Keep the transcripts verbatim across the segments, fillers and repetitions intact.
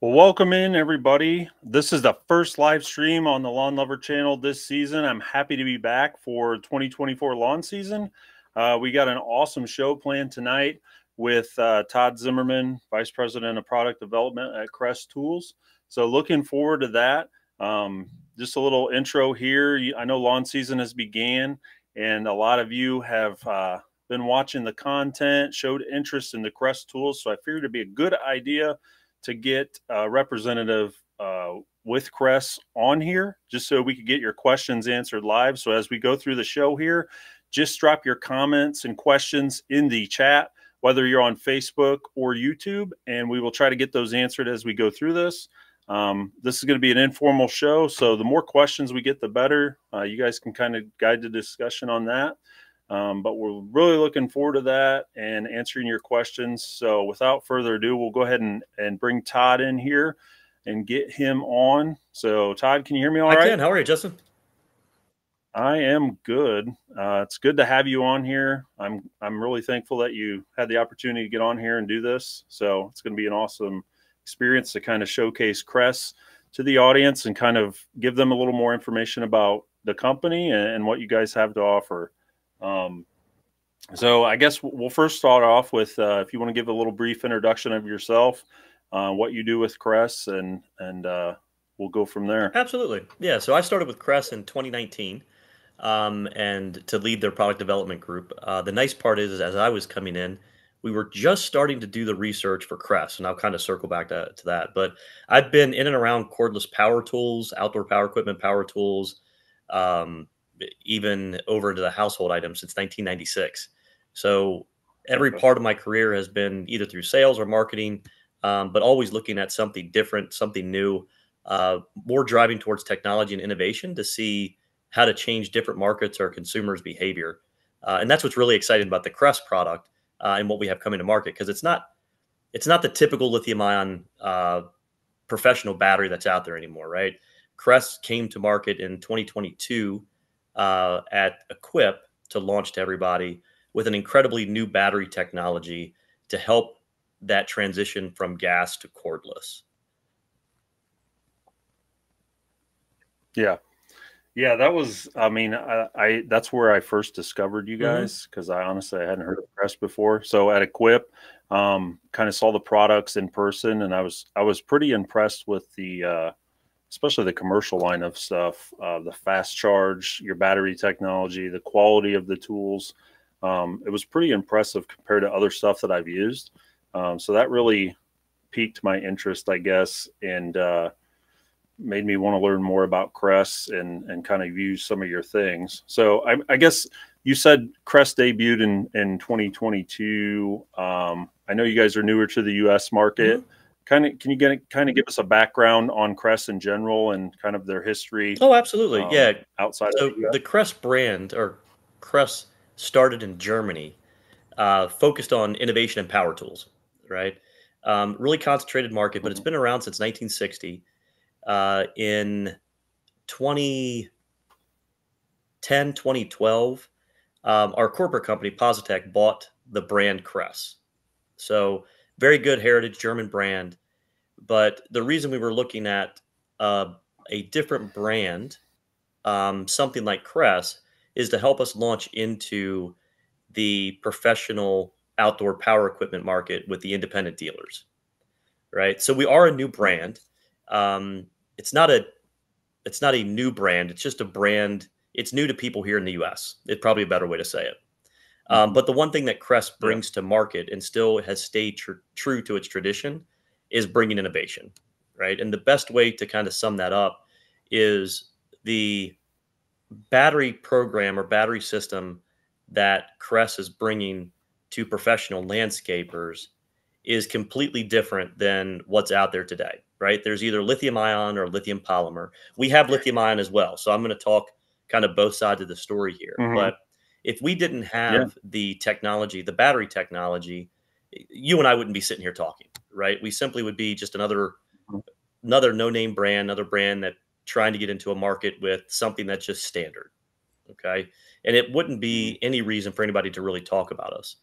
Well, welcome in, everybody. This is the first live stream on the Lawn Lover channel this season. I'm happy to be back for twenty twenty-four lawn season. Uh, we got an awesome show planned tonight with uh, Todd Zimmerman, Vice President of Product Development at Crest Tools. So looking forward to that. Um, just a little intro here. I know lawn season has began, and a lot of you have uh, been watching the content, showed interest in the Crest Tools, so I figured it'd be a good idea to get a representative uh, with Crest on here, just so we could get your questions answered live. So as we go through the show here, just drop your comments and questions in the chat, whether you're on Facebook or YouTube, and we will try to get those answered as we go through this. Um, this is going to be an informal show, so the more questions we get, the better. Uh, you guys can kind of guide the discussion on that. Um, but we're really looking forward to that and answering your questions. So without further ado, we'll go ahead and, and bring Todd in here and get him on. So Todd, can you hear me all right? I can. How are you, Justin? I am good. Uh, it's good to have you on here. I'm, I'm really thankful that you had the opportunity to get on here and do this. So it's going to be an awesome experience to kind of showcase Crest to the audience and kind of give them a little more information about the company and, and what you guys have to offer. Um, so I guess we'll first start off with, uh, if you want to give a little brief introduction of yourself, uh, what you do with Crest, and, and, uh, we'll go from there. Absolutely. Yeah. So I started with Crest in twenty nineteen, um, and to lead their product development group. Uh, the nice part is, is as I was coming in, we were just starting to do the research for Crest, and I'll kind of circle back to, to that, but I've been in and around cordless power tools, outdoor power equipment, power tools, um, even over to the household items since nineteen ninety-six. So every part of my career has been either through sales or marketing, um, but always looking at something different, something new, uh, more driving towards technology and innovation to see how to change different markets or consumers' behavior. Uh, and that's what's really exciting about the Crest product uh, and what we have coming to market, because it's not it's not the typical lithium-ion uh, professional battery that's out there anymore, right? Crest came to market in twenty twenty-two Uh, at Equip to launch to everybody with an incredibly new battery technology to help that transition from gas to cordless. Yeah. Yeah, that was, I mean, I, I that's where I first discovered you guys, because mm-hmm. I honestly I hadn't heard of Crest before. So at Equip, um, kind of saw the products in person, and I was, I was pretty impressed with the, uh, especially the commercial line of stuff, uh, the fast charge, your battery technology, the quality of the tools. Um, it was pretty impressive compared to other stuff that I've used. Um, so that really piqued my interest, I guess, and uh, made me want to learn more about Crest and, and kind of use some of your things. So I, I guess you said Crest debuted in, in twenty twenty-two. Um, I know you guys are newer to the U S market. Mm-hmm. Kind of, can you get, kind of give us a background on Crest in general and kind of their history? Oh, absolutely. Um, yeah. Outside so of the, the Crest brand, or Crest, started in Germany, uh, focused on innovation and power tools, right? Um, really concentrated market, but mm-hmm. it's been around since nineteen sixty. Uh, in twenty ten, twenty twelve, um, our corporate company, Positec, bought the brand Crest. So very good heritage German brand, but the reason we were looking at uh, a different brand, um, something like Crest, is to help us launch into the professional outdoor power equipment market with the independent dealers, right? So we are a new brand. Um, it's not a it's not a new brand. It's just a brand. It's new to people here in the U S. It's probably a better way to say it. Um, but the one thing that Crest brings to market and still has stayed tr true to its tradition is bringing innovation, right? And the best way to kind of sum that up is the battery program or battery system that Crest is bringing to professional landscapers is completely different than what's out there today, right? There's either lithium ion or lithium polymer. We have lithium ion as well. So I'm going to talk kind of both sides of the story here, mm-hmm. but if we didn't have yeah. the technology, the battery technology, you and I wouldn't be sitting here talking, right? We simply would be just another, another no-name brand, another brand that trying to get into a market with something that's just standard, okay? And it wouldn't be any reason for anybody to really talk about us.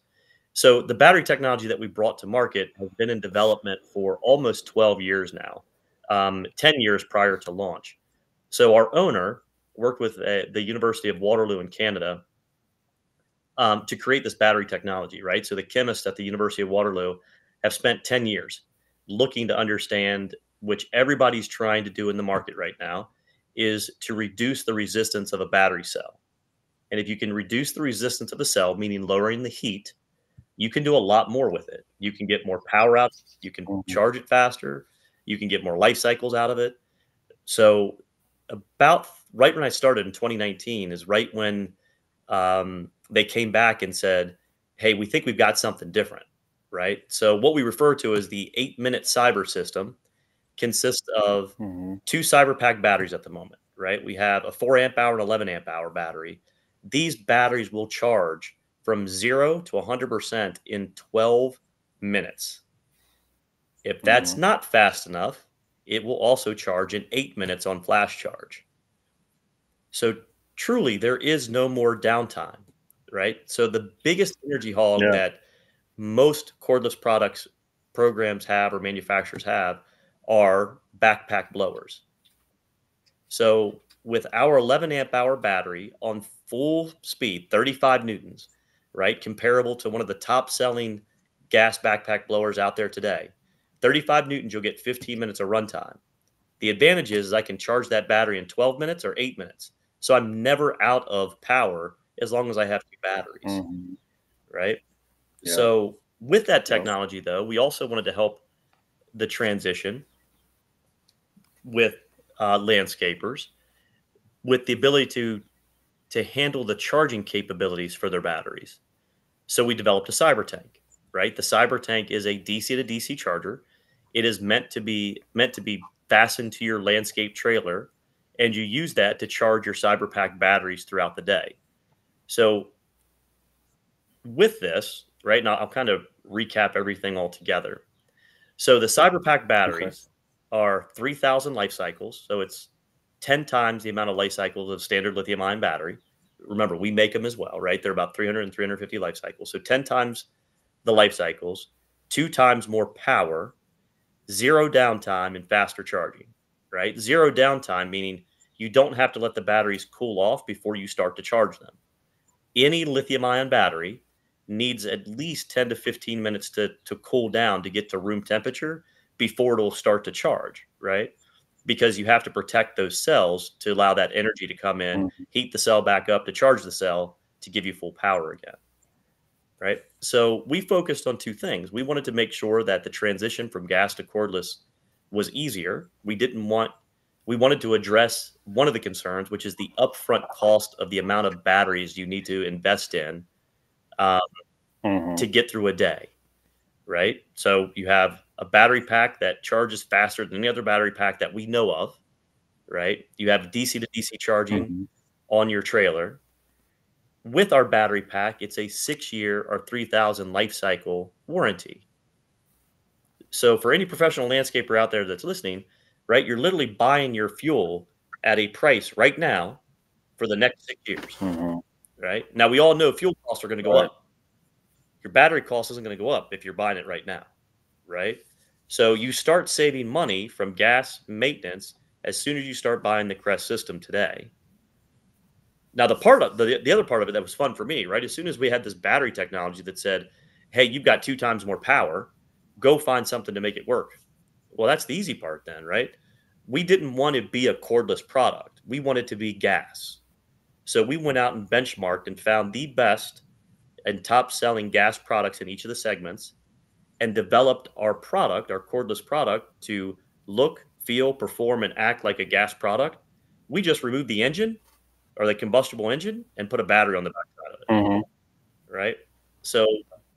So the battery technology that we brought to market has been in development for almost twelve years now, um, ten years prior to launch. So our owner worked with uh, the University of Waterloo in Canada um, to create this battery technology, right? So the chemists at the University of Waterloo have spent ten years looking to understand, which everybody's trying to do in the market right now, is to reduce the resistance of a battery cell. And if you can reduce the resistance of the cell, meaning lowering the heat, you can do a lot more with it. You can get more power out. You can mm-hmm. charge it faster. You can get more life cycles out of it. So about right when I started in twenty nineteen is right when um, they came back and said, hey, we think we've got something different, right? So what we refer to as the eight-minute cyber system consists of mm-hmm. two CyberPack batteries at the moment, right? We have a four amp hour and eleven amp hour battery. These batteries will charge from zero to one hundred percent in twelve minutes. If that's mm-hmm. not fast enough, it will also charge in eight minutes on flash charge. So truly, there is no more downtime, right? So the biggest energy hog yeah. that most cordless products programs have or manufacturers have are backpack blowers. So with our eleven amp hour battery on full speed, thirty-five newtons, right? Comparable to one of the top selling gas backpack blowers out there today. thirty-five newtons, you'll get fifteen minutes of runtime. The advantage is, is I can charge that battery in twelve minutes or eight minutes. So I'm never out of power as long as I have two batteries, mm-hmm. right? Yeah. So with that technology, yeah. though, we also wanted to help the transition with uh, landscapers with the ability to, to handle the charging capabilities for their batteries. So we developed a CyberTank, right? The CyberTank is a D C to D C charger. It is meant to be meant to be fastened to your landscape trailer, and you use that to charge your CyberPack batteries throughout the day. So with this, right now, I'll kind of recap everything all together. So the CyberPack batteries okay. are three thousand life cycles. So it's ten times the amount of life cycles of standard lithium ion battery. Remember, we make them as well, right? They're about three hundred and three hundred fifty life cycles. So ten times the life cycles, two times more power, zero downtime and faster charging, right? Zero downtime, meaning you don't have to let the batteries cool off before you start to charge them. Any lithium ion battery needs at least ten to fifteen minutes to, to cool down to get to room temperature before it'll start to charge, right? Because you have to protect those cells to allow that energy to come in, heat the cell back up to charge the cell to give you full power again, right? So we focused on two things. We wanted to make sure that the transition from gas to cordless was easier. We didn't want, we wanted to address one of the concerns, which is the upfront cost of the amount of batteries you need to invest in um, mm-hmm. to get through a day, right? So you have a battery pack that charges faster than any other battery pack that we know of, right? You have D C to D C charging mm-hmm. on your trailer. With our battery pack, it's a six-year or three thousand life cycle warranty. So for any professional landscaper out there that's listening, right, you're literally buying your fuel at a price right now for the next six years, mm-hmm. right? Now, we all know fuel costs are going to go right. up. Your battery cost isn't going to go up if you're buying it right now. Right. So you start saving money from gas maintenance as soon as you start buying the Crest system today. Now, the part of the, the other part of it that was fun for me, right? As soon as we had this battery technology that said, hey, you've got two times more power, go find something to make it work. Well, that's the easy part then, right? We didn't want to be a cordless product. We wanted to be gas. So we went out and benchmarked and found the best and top selling gas products in each of the segments, and developed our product, our cordless product, to look, feel, perform, and act like a gas product. We just removed the engine or the combustible engine and put a battery on the backside of it, mm-hmm. right? So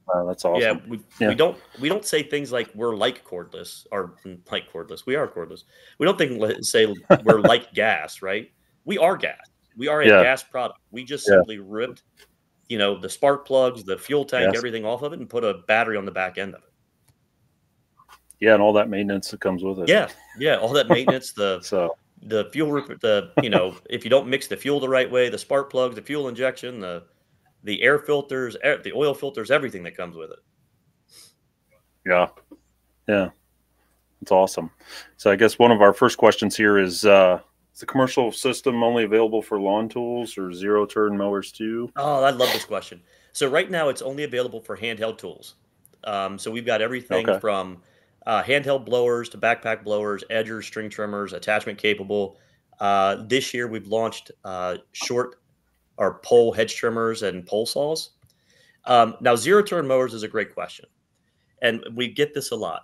wow, that's awesome. Yeah, we, yeah. we don't we don't say things like we're like cordless or like cordless. We are cordless. We don't think say we're like gas, right? We are gas. We are a yeah. gas product. We just yeah. simply ripped, you know, the spark plugs, the fuel tank, yes. everything off of it, and put a battery on the back end of it. Yeah, and all that maintenance that comes with it. Yeah, yeah, all that maintenance, the so. the fuel, the you know, if you don't mix the fuel the right way, the spark plugs, the fuel injection, the the air filters, the oil filters, everything that comes with it. Yeah. Yeah. That's awesome. So I guess one of our first questions here is, uh, is the commercial system only available for lawn tools or zero turn mowers too? Oh, I love this question. So right now it's only available for handheld tools. Um, so we've got everything okay. from uh, handheld blowers to backpack blowers, edgers, string trimmers, attachment capable. Uh, this year we've launched uh, short or pole hedge trimmers and pole saws. Um, now zero turn mowers is a great question. And we get this a lot.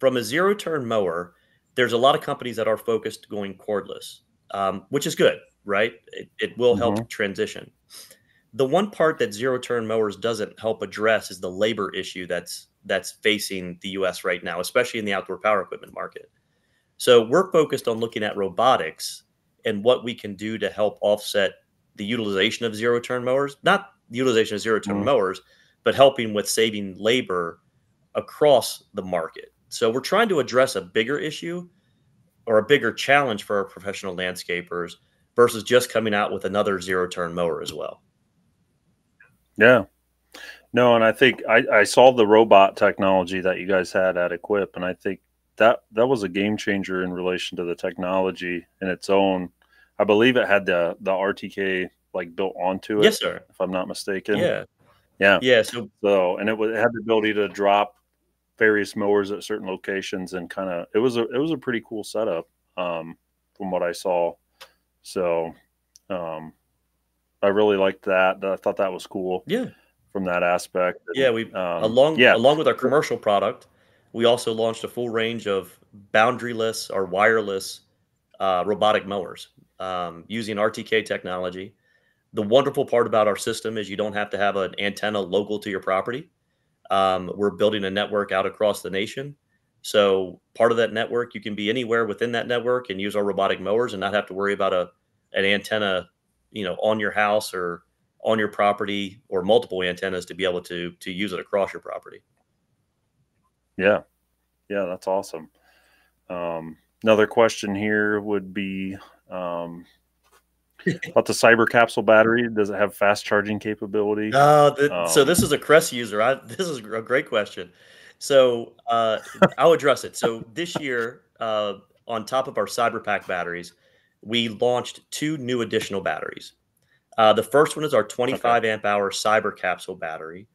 From a zero turn mower, there's a lot of companies that are focused going cordless, um, which is good, right? It, it will help mm-hmm. transition. The one part that zero turn mowers doesn't help address is the labor issue that's that's facing the U S right now, especially in the outdoor power equipment market. So we're focused on looking at robotics and what we can do to help offset the utilization of zero turn mowers, not the utilization of zero turn mm-hmm. mowers, but helping with saving labor across the market. So we're trying to address a bigger issue or a bigger challenge for our professional landscapers versus just coming out with another zero turn mower as well. Yeah, no. And I think I, I saw the robot technology that you guys had at Equip. And I think that that was a game changer in relation to the technology in its own. I believe it had the, the R T K like built onto it. Yes, sir. If I'm not mistaken. Yeah. Yeah. Yeah. So, so and it, was, it had the ability to drop various mowers at certain locations, and kind of it was a it was a pretty cool setup um from what I saw. So um I really liked that. I thought that was cool. Yeah, from that aspect. And, yeah, we um, along yeah. along with our commercial product, we also launched a full range of boundaryless or wireless uh, robotic mowers um, using R T K technology. The wonderful part about our system is you don't have to have an antenna local to your property. Um, we're building a network out across the nation. So part of that network, you can be anywhere within that network and use our robotic mowers and not have to worry about a, an antenna, you know, on your house or on your property, or multiple antennas to be able to, to use it across your property. Yeah. Yeah. That's awesome. Um, another question here would be, um, about the cyber capsule battery. Does it have fast charging capability? Uh, th um, so this is a Crest user. I, this is a great question. So uh, I'll address it. So this year, uh, on top of our CyberPack batteries, we launched two new additional batteries. Uh, the first one is our twenty-five okay. amp hour cyber capsule battery,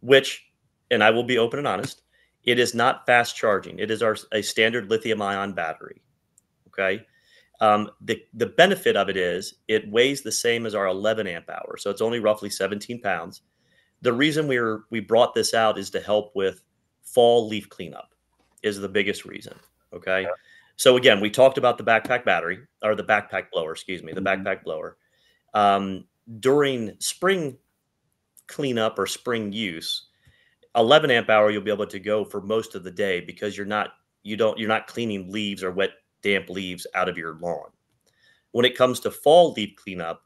which, and I will be open and honest, it is not fast charging. It is our a standard lithium ion battery. Okay. Um, the, the benefit of it is it weighs the same as our eleven amp hour. So it's only roughly seventeen pounds. The reason we were, we brought this out is to help with fall leaf cleanup is the biggest reason. Okay. Yeah. So again, we talked about the backpack battery or the backpack blower, excuse me, the mm-hmm. backpack blower, um, during spring cleanup or spring use, eleven amp hour, you'll be able to go for most of the day because you're not, you don't, you're not cleaning leaves or wet damp leaves out of your lawn. When it comes to fall leaf cleanup,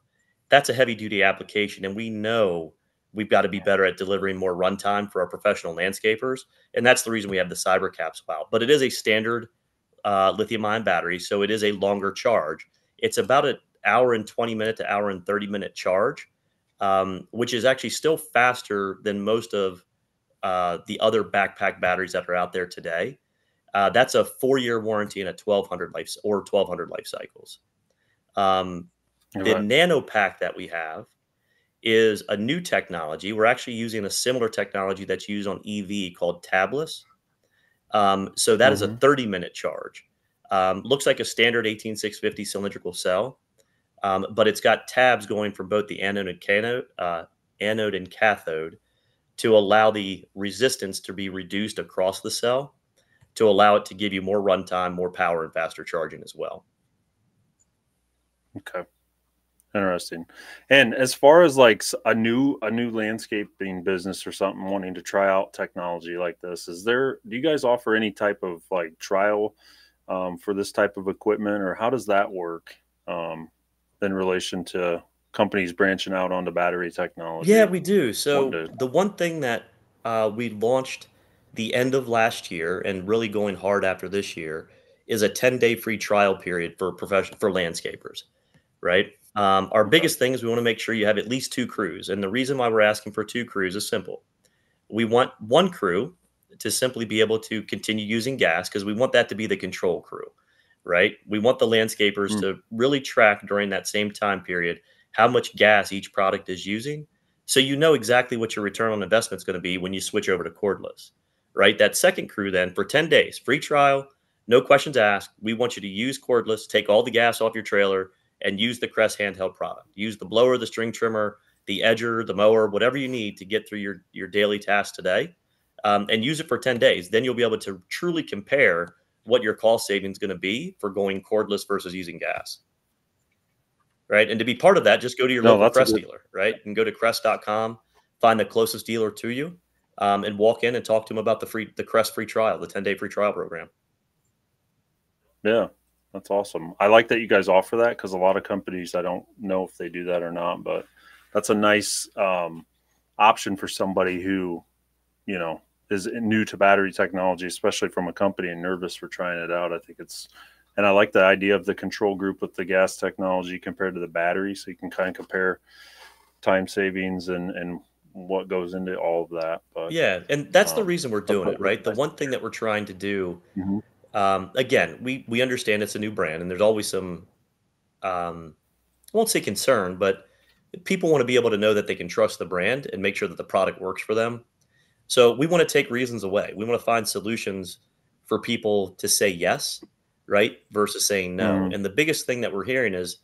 that's a heavy duty application. And we know we've got to be better at delivering more runtime for our professional landscapers. And that's the reason we have the cyber capsule out, but it is a standard uh, lithium ion battery. So it is a longer charge. It's about an hour and twenty minute to hour and thirty minute charge, um, which is actually still faster than most of uh, the other backpack batteries that are out there today. Uh, that's a four-year warranty and a twelve hundred life or twelve hundred life cycles. Um, the right. NanoPack that we have is a new technology. We're actually using a similar technology that's used on E V called tabless. Um, so that mm-hmm. is a thirty-minute charge. Um, looks like a standard eighteen six fifty cylindrical cell, um, but it's got tabs going from both the anode and cathode, uh, anode and cathode to allow the resistance to be reduced across the cell, to allow it to give you more runtime, more power, and faster charging as well. Okay, interesting. And as far as like a new a new landscaping business or something wanting to try out technology like this, is there? Do you guys offer any type of like trial um, for this type of equipment, or how does that work um, in relation to companies branching out onto battery technology? Yeah, we do. So to... the one thing that uh, we launched the end of last year and really going hard after this year is a ten day free trial period for professional, for landscapers, right? Um, our biggest thing is we want to make sure you have at least two crews. And the reason why we're asking for two crews is simple. We want one crew to simply be able to continue using gas because we want that to be the control crew, right? We want the landscapers mm. to really track during that same time period how much gas each product is using. So you know exactly what your return on investment is going to be when you switch over to cordless, right? That second crew then for ten days, free trial, no questions asked. We want you to use cordless, take all the gas off your trailer, and use the Crest handheld product. Use the blower, the string trimmer, the edger, the mower, whatever you need to get through your, your daily tasks today, um, and use it for ten days. Then you'll be able to truly compare what your cost savings is going to be for going cordless versus using gas, right? And to be part of that, just go to your no, local Crest dealer, right? You can go to crest dot com, find the closest dealer to you, um, and walk in and talk to them about the free, the Crest free trial, the ten-day free trial program. Yeah. That's awesome. I like that you guys offer that because a lot of companies, I don't know if they do that or not, but that's a nice um, option for somebody who, you know, is new to battery technology, especially from a company and nervous for trying it out. I think it's, and I like the idea of the control group with the gas technology compared to the battery. So you can kind of compare time savings and, and what goes into all of that. But yeah. And that's um, the reason we're doing it, right? The one thing that we're trying to do, mm-hmm. Um, again, we, we understand it's a new brand and there's always some, um, I won't say concern, but people want to be able to know that they can trust the brand and make sure that the product works for them. So we want to take reasons away. We want to find solutions for people to say yes, right, versus saying no. Mm. And the biggest thing that we're hearing is,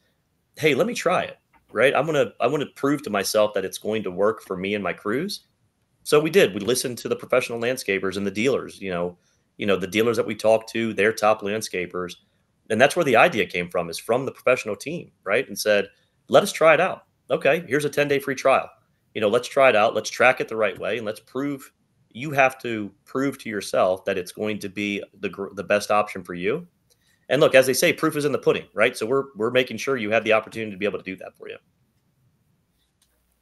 hey, let me try it, right? I'm going to, I want to prove to myself that it's going to work for me and my crews. So we did, we listened to the professional landscapers and the dealers, you know, you know, the dealers that we talk to, their top landscapers. And that's where the idea came from, is from the professional team, right? And said, let us try it out. Okay, here's a ten-day free trial. You know, let's try it out. Let's track it the right way. And let's prove, you have to prove to yourself that it's going to be the, the best option for you. And look, as they say, proof is in the pudding, right? So we're, we're making sure you have the opportunity to be able to do that for you.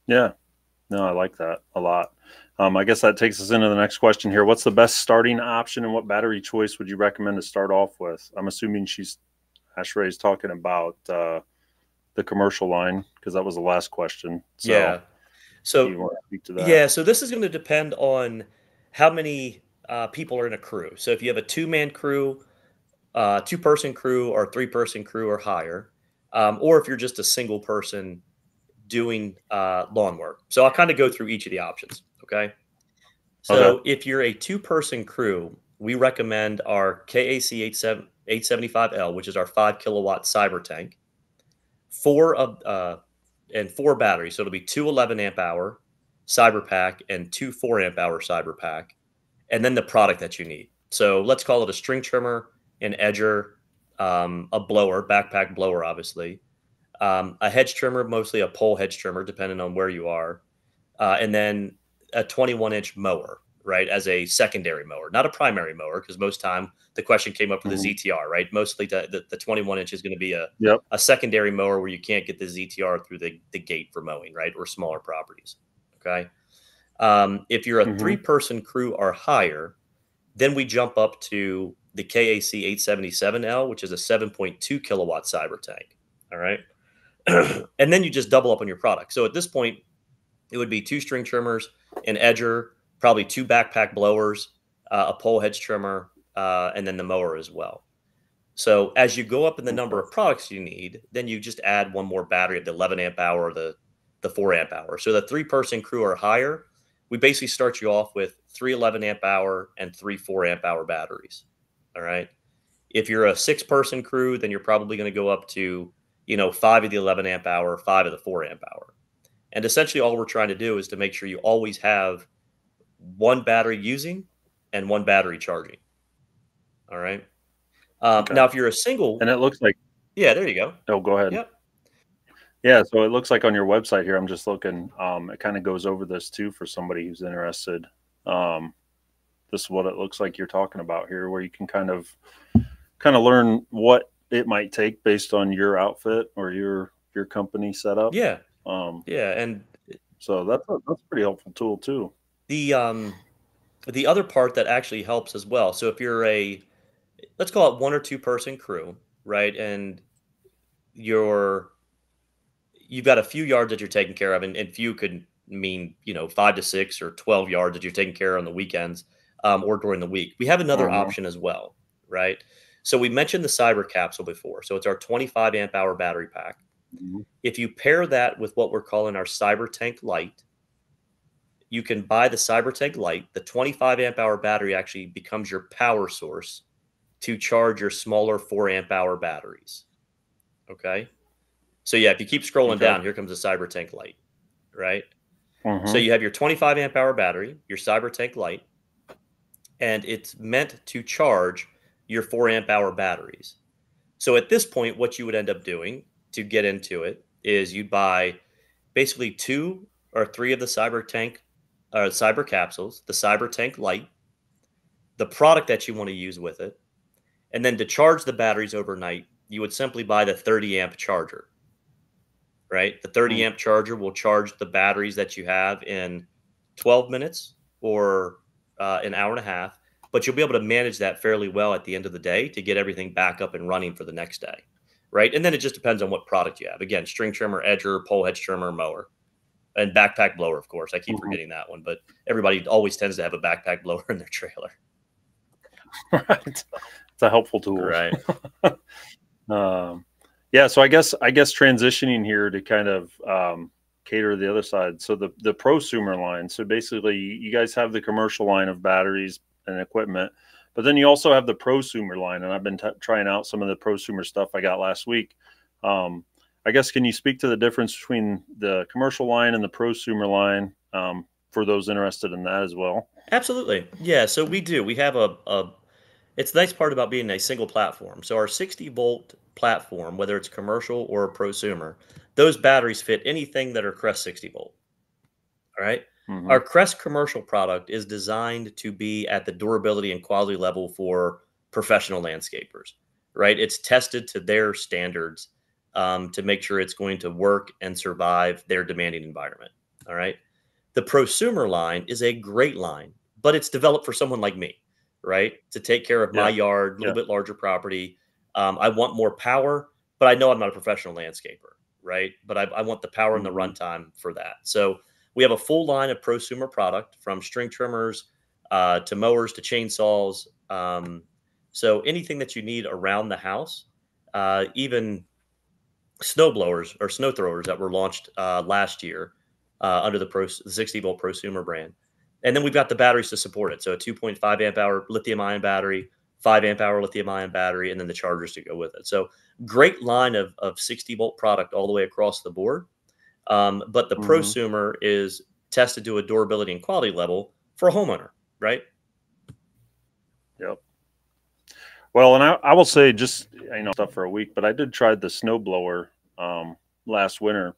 Yeah. No, I like that a lot. Um, I guess that takes us into the next question here. What's the best starting option and what battery choice would you recommend to start off with? I'm assuming she's, Ashray's talking about uh, the commercial line because that was the last question. So, yeah. So, do you want to speak to that? Yeah. So this is going to depend on how many uh, people are in a crew. So if you have a two-man crew, uh, two-person crew, or three-person crew or higher, um, or if you're just a single person doing uh, lawn work. So I'll kind of go through each of the options. Okay. So okay. If you're a two person crew, we recommend our K A C eight seventy-five L, which is our five kilowatt CyberTank, four of, uh, and four batteries. So it'll be two eleven amp hour CyberPack and two four amp hour CyberPack, and then the product that you need. So let's call it a string trimmer, an edger, um, a blower, backpack blower, obviously, um, a hedge trimmer, mostly a pole hedge trimmer, depending on where you are. Uh, and then a twenty-one inch mower, right? As a secondary mower, not a primary mower. Cause most time the question came up for the mm-hmm. Z T R, right? Mostly the, the, the twenty-one inch is going to be a, yep. a secondary mower where you can't get the Z T R through the, the gate for mowing, right? Or smaller properties. Okay. Um, if you're a mm-hmm. three person crew or higher, then we jump up to the K A C eight seventy-seven L, which is a seven point two kilowatt CyberTank. All right. And then you just double up on your product. So at this point, it would be two string trimmers, an edger, probably two backpack blowers, uh, a pole hedge trimmer, uh, and then the mower as well. So as you go up in the number of products you need, then you just add one more battery at the eleven amp hour or the, the four amp hour. So the three person crew or higher, we basically start you off with three eleven amp hour and three four amp hour batteries. All right. If you're a six person crew, then you're probably going to go up to, you know, five of the eleven amp hour, five of the four amp hour. And essentially all we're trying to do is to make sure you always have one battery using and one battery charging. All right. Um, okay. Now, if you're a single. And it looks like. Yeah, there you go. Oh, go ahead. Yep. Yeah. So it looks like on your website here, I'm just looking. Um, it kind of goes over this, too, for somebody who's interested. Um, this is what it looks like you're talking about here, where you can kind of kind of learn what it might take based on your outfit or your your company setup. Yeah. Um, yeah. And so that's a, that's a pretty helpful tool too. The, um, the other part that actually helps as well. So if you're a, let's call it one or two person crew, right. And you're, you've got a few yards that you're taking care of, and, and few could mean, you know, five to six or twelve yards that you're taking care of on the weekends um, or during the week. We have another uh-huh. option as well, right? So we mentioned the cyber capsule before. So it's our twenty-five amp hour battery pack. Mm-hmm. If you pair that with what we're calling our CyberTank Lite, you can buy the CyberTank Lite. The twenty-five amp hour battery actually becomes your power source to charge your smaller four amp hour batteries. Okay. So yeah, if you keep scrolling okay. down, here comes the CyberTank Lite, right? Mm-hmm. So you have your twenty-five amp hour battery, your CyberTank Lite, and it's meant to charge your four amp hour batteries. So at this point, what you would end up doing to get into it is you buy basically two or three of the CyberTank or uh, cyber capsules, the CyberTank Lite, the product that you want to use with it. And then to charge the batteries overnight, you would simply buy the thirty amp charger, right? The thirty amp charger will charge the batteries that you have in twelve minutes or uh, an hour and a half, but you'll be able to manage that fairly well at the end of the day to get everything back up and running for the next day, right? And then it just depends on what product you have. Again, string trimmer, edger, pole hedge trimmer, mower, and backpack blower, of course. I keep mm-hmm. forgetting that one, but everybody always tends to have a backpack blower in their trailer. Right. It's a helpful tool. Right. um, yeah. So I guess, I guess transitioning here to kind of um, cater to the other side. So the, the prosumer line. So basically you guys have the commercial line of batteries and equipment, but then you also have the prosumer line. And I've been t trying out some of the prosumer stuff I got last week. Um, I guess, can you speak to the difference between the commercial line and the prosumer line um, for those interested in that as well? Absolutely. Yeah. So we do. We have a, a it's the nice part about being a single platform. So our sixty volt platform, whether it's commercial or a prosumer, those batteries fit anything that are Crest sixty volt. All right. Mm-hmm. Our Crest commercial product is designed to be at the durability and quality level for professional landscapers, right? It's tested to their standards um, to make sure it's going to work and survive their demanding environment. All right. The prosumer line is a great line, but it's developed for someone like me, right? To take care of yeah. my yard, a little yeah. bit larger property. Um, I want more power, but I know I'm not a professional landscaper, right? But I, I want the power mm-hmm. and the runtime for that. So we have a full line of prosumer product from string trimmers uh, to mowers to chainsaws. Um, so anything that you need around the house, uh, even snow blowers or snow throwers that were launched uh, last year. Uh, under the pro, the sixty volt prosumer brand. And then we've got the batteries to support it. So a two point five amp hour lithium ion battery, five amp hour lithium ion battery, and then the chargers to go with it. So great line of, of sixty volt product all the way across the board. Um, but the mm-hmm. prosumer is tested to a durability and quality level for a homeowner, right? Yep. Well, and I, I will say just, you know, stuff for a week, but I did try the snowblower um, last winter.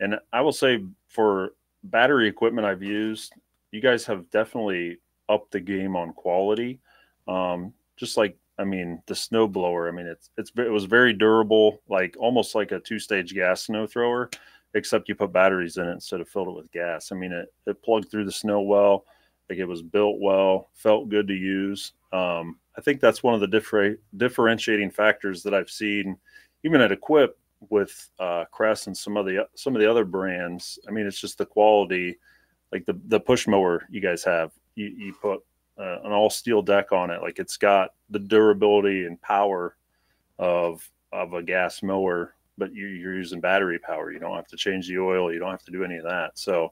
And I will say for battery equipment I've used, you guys have definitely upped the game on quality. Um, just like, I mean, the snow blower, I mean, it's, it's, it was very durable, like almost like a two-stage gas snow thrower, except you put batteries in it instead of filled it with gas. I mean, it, it plugged through the snow well, like it was built well, felt good to use. Um, I think that's one of the different differentiating factors that I've seen, even at Equip, with uh Crest and some of the some of the other brands. I mean, it's just the quality, like the the push mower you guys have, you, you put uh, an all steel deck on it, like it's got the durability and power of of a gas mower, but you, you're using battery power. You don't have to change the oil, you don't have to do any of that. So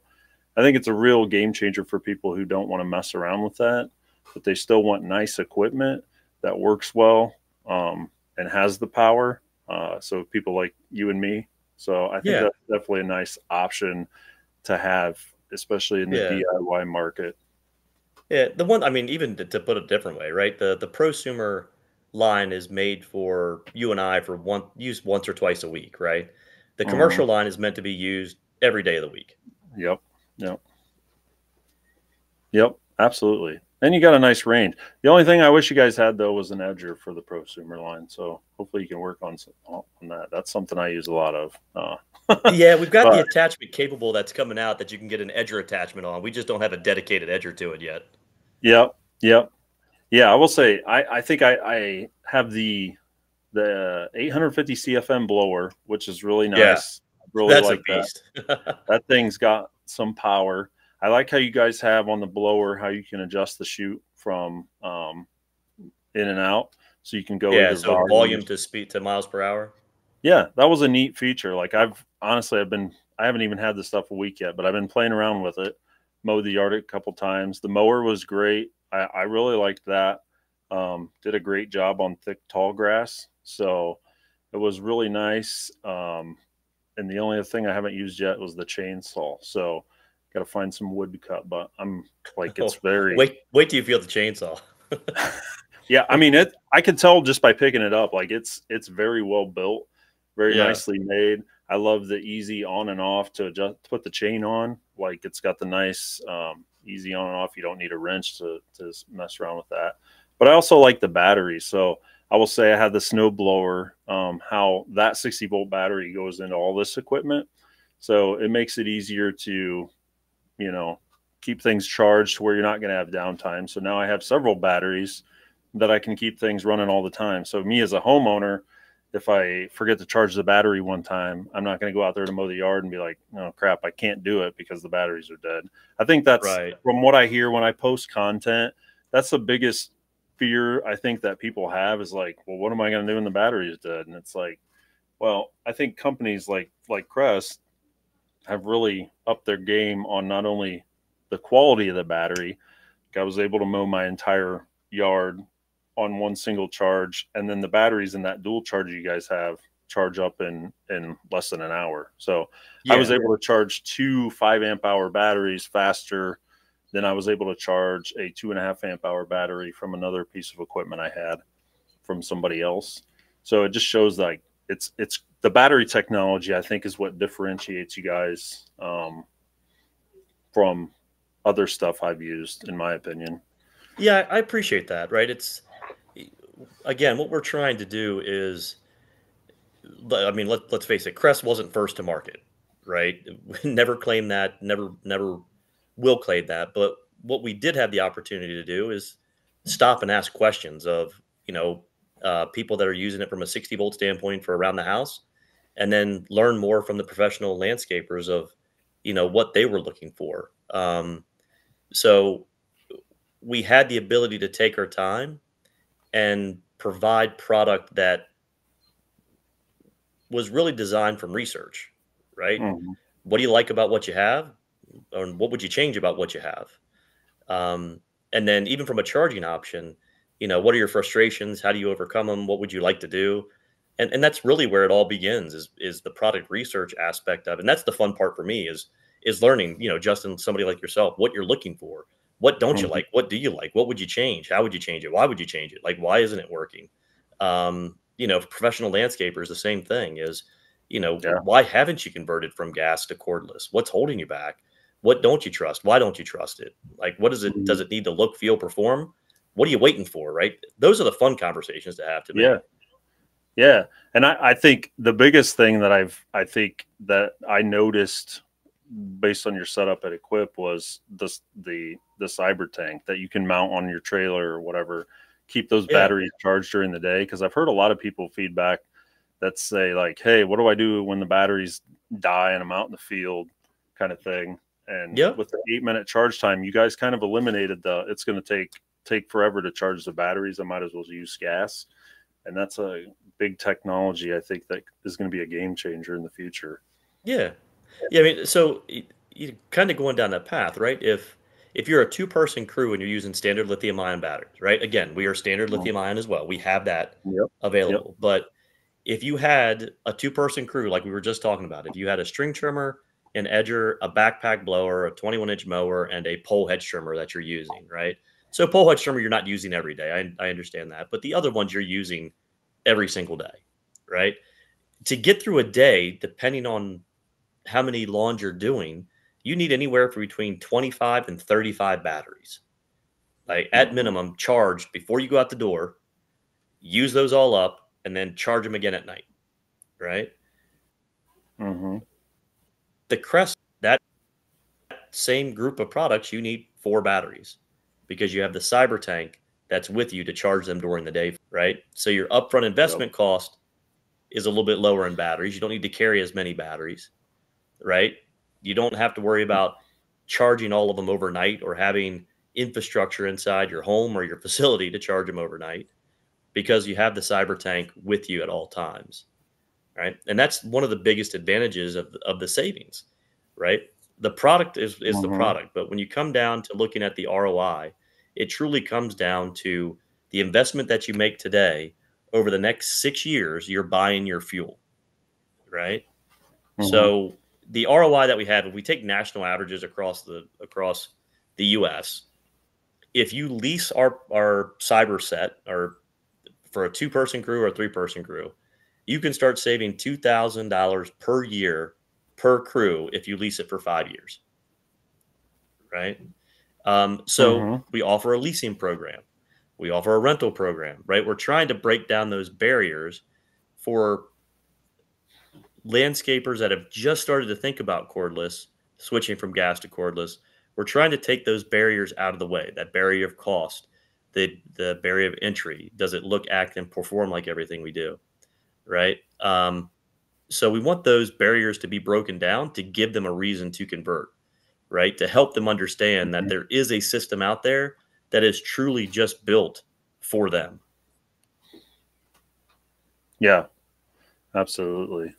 I think it's a real game changer for people who don't want to mess around with that, but they still want nice equipment that works well um and has the power. Uh, so people like you and me. So I think yeah. that's definitely a nice option to have, especially in the yeah. D I Y market. Yeah. The one, I mean, even to, to put it a different way, right? The, the prosumer line is made for you and I for one use once or twice a week, right? The commercial mm-hmm. line is meant to be used every day of the week. Yep. Yep. Yep. Absolutely. And you got a nice range. The only thing I wish you guys had, though, was an edger for the prosumer line. So hopefully you can work on, some, on that. That's something I use a lot of. Uh, yeah, we've got but, the attachment capable that's coming out that you can get an edger attachment on. We just don't have a dedicated edger to it yet. Yep, yep. Yeah, I will say, I, I think I, I have the the eight fifty C F M blower, which is really nice. Yeah. really That's like a beast. That. That thing's got some power. I like how you guys have on the blower how you can adjust the chute from um, in and out, so you can go yeah, so volume. volume to speed to miles per hour. Yeah, that was a neat feature. Like I've honestly, I've been I haven't even had this stuff a week yet, but I've been playing around with it. Mowed the yard a couple times. The mower was great. I, I really liked that. Um, did a great job on thick, tall grass. So it was really nice. Um, and the only thing I haven't used yet was the chainsaw. So got to find some wood to cut, but I'm like, it's very wait, wait till you feel the chainsaw. Yeah. I mean, it, I could tell just by picking it up, like it's, it's very well built, very yeah. nicely made. I love the easy on and off to adjust, put the chain on. Like it's got the nice, um, easy on and off. You don't need a wrench to, to mess around with that. But I also like the battery. So I will say I had the snow blower, um, how that sixty volt battery goes into all this equipment. So it makes it easier to, you know, keep things charged where you're not going to have downtime. So now I have several batteries that I can keep things running all the time. So me as a homeowner, if I forget to charge the battery one time, I'm not going to go out there to mow the yard and be like, oh crap, I can't do it because the batteries are dead. I think that's right. From what I hear when I post content, that's the biggest fear I think that people have is like, well, what am I going to do when the battery is dead? And it's like, well, I think companies like, like Crest have really upped their game on not only the quality of the battery. Like I was able to mow my entire yard on one single charge. And then the batteries in that dual charger you guys have charge up in, in less than an hour. So yeah. I was able to charge two five amp hour batteries faster than I was able to charge a two and a half amp hour battery from another piece of equipment I had from somebody else. So it just shows like it's, it's the battery technology, I think, is what differentiates you guys um, from other stuff I've used, in my opinion. Yeah, I appreciate that. Right. It's, again, what we're trying to do is, I mean, let, let's face it, Crest wasn't first to market, right? We never claimed that, never, never will claim that. But what we did have the opportunity to do is stop and ask questions of, you know, uh, people that are using it from a sixty volt standpoint for around the house, and then learn more from the professional landscapers of, you know, what they were looking for. Um, so we had the ability to take our time and provide product that was really designed from research, right? Mm-hmm. What do you like about what you have? Or what would you change about what you have? Um, and then even from a charging option, you know, what are your frustrations? How do you overcome them? What would you like to do? And, and that's really where it all begins is, is the product research aspect of it. And that's the fun part for me is, is learning, you know, Justin, somebody like yourself, what you're looking for. What don't you like? What do you like? What would you change? How would you change it? Why would you change it? Like, why isn't it working? Um, you know, professional landscapers, the same thing is, you know, yeah. why haven't you converted from gas to cordless? What's holding you back? What don't you trust? Why don't you trust it? Like, what does it, does it need to look, feel, perform? What are you waiting for? Right. Those are the fun conversations to have to me. Yeah. Yeah. And I, I think the biggest thing that I've, I think that I noticed based on your setup at Equip was this, the, the CyberTank that you can mount on your trailer or whatever, keep those yeah. batteries charged during the day. Cause I've heard a lot of people feedback that say like, hey, what do I do when the batteries die and I'm out in the field kind of thing? And yeah. with the eight minute charge time, you guys kind of eliminated the, it's going to take, take forever to charge the batteries. I might as well use gas. And that's a big technology. I think that is going to be a game changer in the future. Yeah. Yeah. I mean, so you, you're kind of going down that path, right? If, If you're a two-person crew and you're using standard lithium-ion batteries, right? Again, we are standard lithium-ion as well. We have that yep. available. Yep. But if you had a two-person crew, like we were just talking about, if you had a string trimmer, an edger, a backpack blower, a twenty-one inch mower, and a pole hedge trimmer that you're using, right? So pole hedge trimmer, you're not using every day. I, I understand that. But the other ones you're using every single day, right? To get through a day, depending on how many lawns you're doing, you need anywhere from between twenty-five and thirty-five batteries, like at minimum charged before you go out the door, use those all up and then charge them again at night. Right. Mm-hmm. The Crest, that same group of products, you need four batteries because you have the CyberTank that's with you to charge them during the day. Right. So your upfront investment yep. cost is a little bit lower in batteries. You don't need to carry as many batteries. right? You don't have to worry about charging all of them overnight or having infrastructure inside your home or your facility to charge them overnight, because you have the CyberTank with you at all times, right? And that's one of the biggest advantages of, of the savings, right? The product is, is mm-hmm. the product, but when you come down to looking at the R O I, it truly comes down to the investment that you make today. Over the next six years, you're buying your fuel, right? Mm-hmm. So the R O I that we had, if we take national averages across the across the U S, if you lease our, our cyber set or for a two-person crew or a three-person crew, you can start saving two thousand dollars per year per crew if you lease it for five years, right? Um, so mm-hmm. we offer a leasing program. We offer a rental program, right? We're trying to break down those barriers for landscapers that have just started to think about cordless, switching from gas to cordless. We're trying to take those barriers out of the way, that barrier of cost, the the barrier of entry. Does it look, act, and perform like everything we do, right? Um, so we want those barriers to be broken down to give them a reason to convert, right? To help them understand that there is a system out there that is truly just built for them. Yeah, absolutely.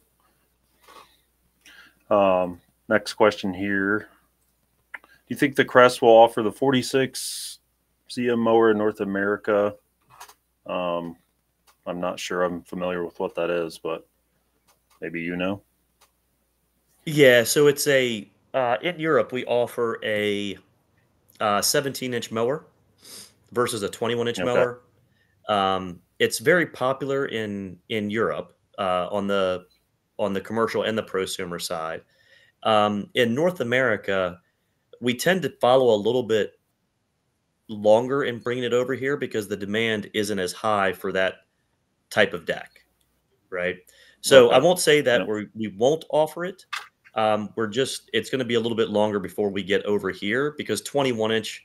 Um, next question here. Do you think the Crest will offer the forty-six C M mower in North America? Um, I'm not sure I'm familiar with what that is, but maybe you know. Yeah, so it's a, uh, in Europe, we offer a seventeen inch mower versus a twenty-one inch okay. mower. Um, it's very popular in in Europe uh, on the on the commercial and the prosumer side. Um, in North America, we tend to follow a little bit longer in bringing it over here because the demand isn't as high for that type of deck, right? So okay. I won't say that yeah. we we won't offer it. Um, we're just, it's going to be a little bit longer before we get over here because twenty-one inch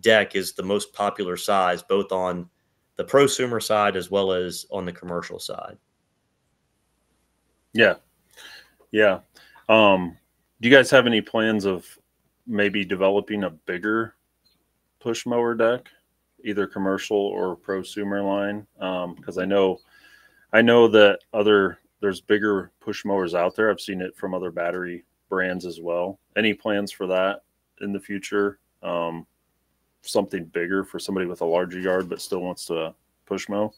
deck is the most popular size, both on the prosumer side as well as on the commercial side. Yeah. Yeah. Um, do you guys have any plans of maybe developing a bigger push mower deck, either commercial or prosumer line? Um, 'cause I know, I know that other, there's bigger push mowers out there. I've seen it from other battery brands as well. Any plans for that in the future? Um, something bigger for somebody with a larger yard but still wants to push mow?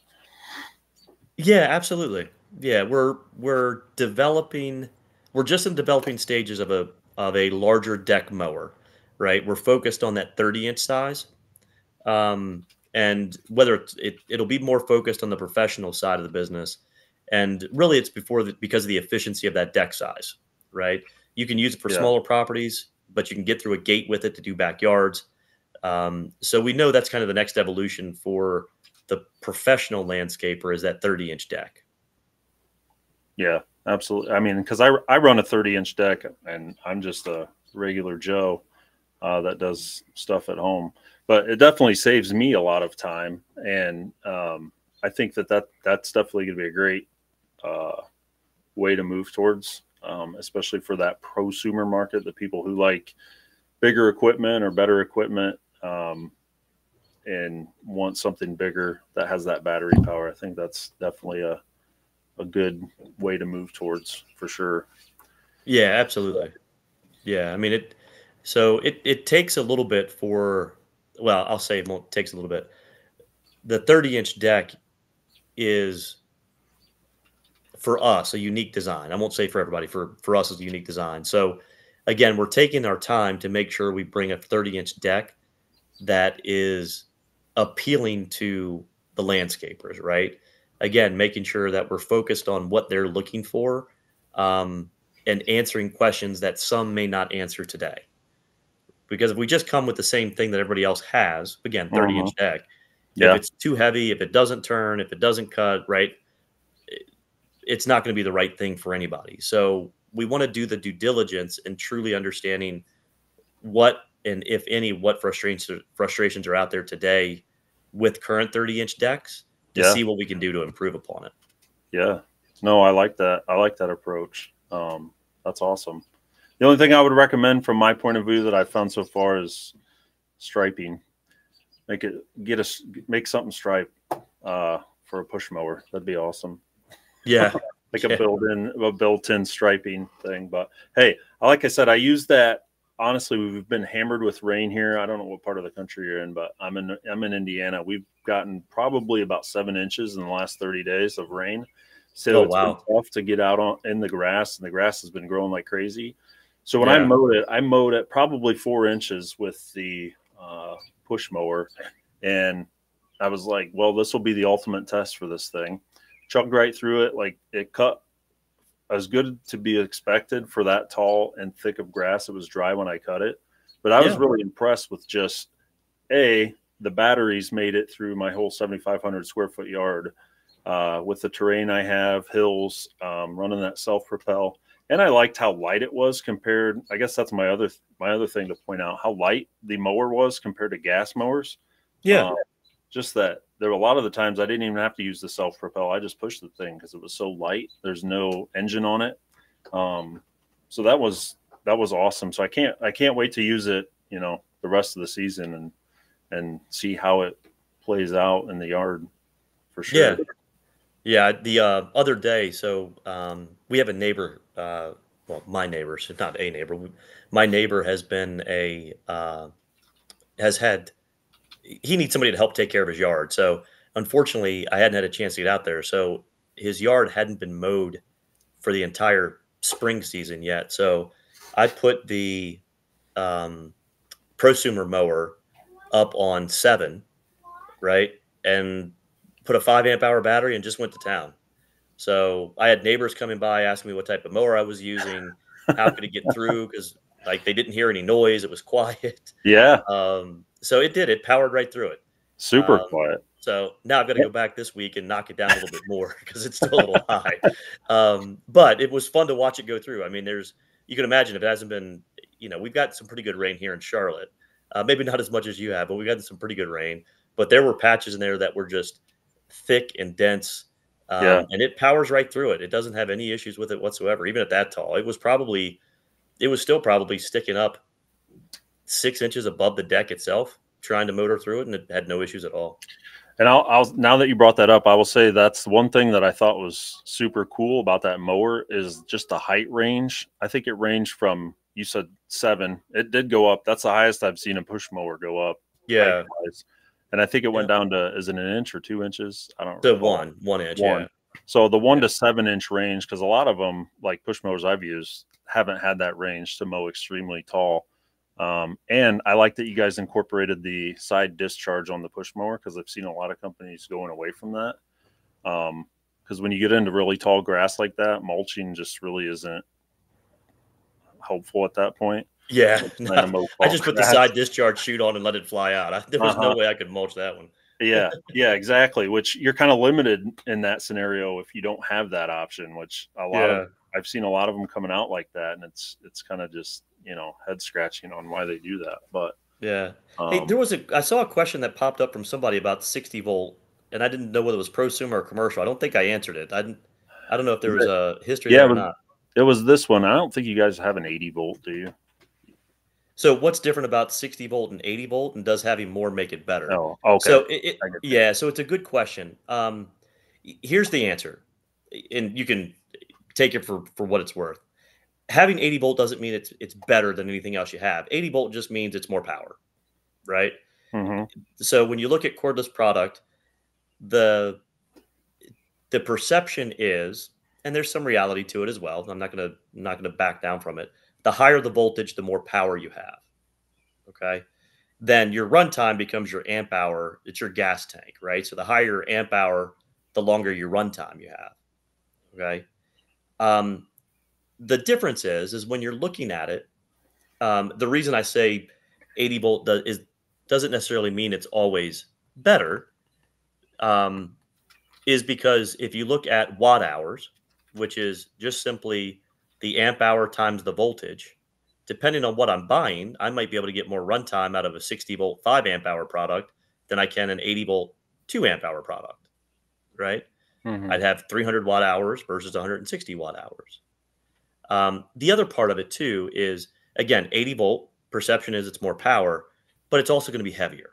Yeah, absolutely. Yeah, we're we're developing. We're just in developing stages of a of a larger deck mower, right? We're focused on that thirty inch size, um, and whether it's, it it'll be more focused on the professional side of the business. And really, it's before the, because of the efficiency of that deck size, right? You can use it for yeah. smaller properties, but you can get through a gate with it to do backyards. Um, so we know that's kind of the next evolution for the professional landscaper is that thirty inch deck. Yeah, absolutely. I mean, because I, I run a thirty inch deck, and I'm just a regular Joe uh, that does stuff at home. But it definitely saves me a lot of time, and um, I think that, that that's definitely going to be a great Uh, way to move towards, um, especially for that prosumer market, the people who like bigger equipment or better equipment um, and want something bigger that has that battery power. I think that's definitely a, a good way to move towards for sure. Yeah, absolutely. Yeah. I mean, it, so it, it takes a little bit for, well, I'll say it won't, takes a little bit. The thirty inch deck is, for us, a unique design. I won't say for everybody, for, for us is a unique design. So again, we're taking our time to make sure we bring a thirty inch deck that is appealing to the landscapers, right? Again, making sure that we're focused on what they're looking for um, and answering questions that some may not answer today. Because if we just come with the same thing that everybody else has, again, thirty inch uh-huh. deck, yeah. if it's too heavy, if it doesn't turn, if it doesn't cut, right? It's not going to be the right thing for anybody. So we want to do the due diligence and truly understanding what, and if any, what frustrations frustrations are out there today with current thirty inch decks to yeah. see what we can do to improve upon it. Yeah, no, I like that. I like that approach. Um, that's awesome. The only thing I would recommend from my point of view that I've found so far is striping. Make it get a make something stripe uh, for a push mower. That'd be awesome. Yeah, like yeah. a built-in a built-in striping thing. But hey, like I said, I use that. Honestly, we've been hammered with rain here. I don't know what part of the country you're in, but I'm in I'm in Indiana. We've gotten probably about seven inches in the last thirty days of rain. So oh, it's wow. been tough to get out on in the grass, and the grass has been growing like crazy. So when yeah. I mowed it, I mowed it probably four inches with the uh, push mower, and I was like, "Well, this will be the ultimate test for this thing." Chugged right through it, like it cut. As good to be expected for that tall and thick of grass. It was dry when I cut it, but I yeah. was really impressed with just a, the batteries made it through my whole seventy-five hundred square foot yard uh, with the terrain I have, hills, um, running that self propel. And I liked how light it was compared. I guess that's my other, my other thing to point out, how light the mower was compared to gas mowers. Yeah. Uh, just that. There were a lot of the times I didn't even have to use the self-propel. I just pushed the thing because it was so light. There's no engine on it, um, so that was that was awesome. So I can't I can't wait to use it, you know, the rest of the season and and see how it plays out in the yard for sure. Yeah, yeah. The uh, other day, so um, we have a neighbor. Uh, well, my neighbor, so not a neighbor. My neighbor has been a uh, has had. He needs somebody to help take care of his yard. So unfortunately I hadn't had a chance to get out there. So his yard hadn't been mowed for the entire spring season yet. So I put the um, prosumer mower up on seven, right? And put a five amp hour battery and just went to town. So I had neighbors coming by asking me what type of mower I was using, how could it get through? Cause like they didn't hear any noise. It was quiet. Yeah. Um, So it did. It powered right through it. Super um, quiet. So now I've got to go back this week and knock it down a little bit more because it's still a little high. Um, but it was fun to watch it go through. I mean, there's you can imagine if it hasn't been, you know, we've got some pretty good rain here in Charlotte. Uh, maybe not as much as you have, but we've gotten some pretty good rain. But there were patches in there that were just thick and dense. Um, yeah. And it powers right through it. It doesn't have any issues with it whatsoever, even at that tall. It was probably, it was still probably sticking up six inches above the deck itself, trying to motor through it, and it had no issues at all. And I'll, I'll now that you brought that up, I will say that's one thing that I thought was super cool about that mower is just the height range. I think it ranged from, you said seven, it did go up. That's the highest I've seen a push mower go up. Yeah. Height-wise. And I think it went yeah. down to, is it an inch or two inches? I don't know. The one, one inch. One. Yeah. So the one yeah. to seven inch range, because a lot of them, like push mowers I've used, haven't had that range to mow extremely tall. Um, and I like that you guys incorporated the side discharge on the push mower, because I've seen a lot of companies going away from that. Um, because when you get into really tall grass like that, mulching just really isn't helpful at that point. Yeah. No, I just put the side discharge chute on and let it fly out. I, there was uh-huh. no way I could mulch that one. yeah. Yeah, exactly. Which you're kind of limited in that scenario if you don't have that option, which a lot yeah. of, I've seen a lot of them coming out like that. And it's, it's kind of just, you know, head scratching on why they do that. But yeah, um, hey, there was a, I saw a question that popped up from somebody about sixty volt, and I didn't know whether it was prosumer or commercial. I don't think I answered it. I didn't, I don't know if there was a history yeah, there or not. It was this one. I don't think you guys have an eighty volt, do you? So what's different about sixty volt and eighty volt, and does having more make it better? Oh, okay. So it, it, yeah, so it's a good question. Um, here's the answer, and you can take it for, for what it's worth. Having eighty volt doesn't mean it's it's better than anything else you have. eighty volt just means it's more power, right? Mm-hmm. So when you look at cordless product, the the perception is, and there's some reality to it as well. I'm not gonna I'm not gonna back down from it. The higher the voltage, the more power you have. Okay, then your runtime becomes your amp hour. It's your gas tank, right? So the higher your amp hour, the longer your runtime you have. Okay. Um, The difference is, is when you're looking at it, um, the reason I say eighty volt does, is, doesn't necessarily mean it's always better, um, is because if you look at watt hours, which is just simply the amp hour times the voltage, depending on what I'm buying, I might be able to get more runtime out of a sixty volt five amp hour product than I can an eighty volt two amp hour product, right? Mm-hmm. I'd have three hundred watt hours versus one hundred sixty watt hours. Um, the other part of it too is, again, eighty volt perception is it's more power, but it's also going to be heavier,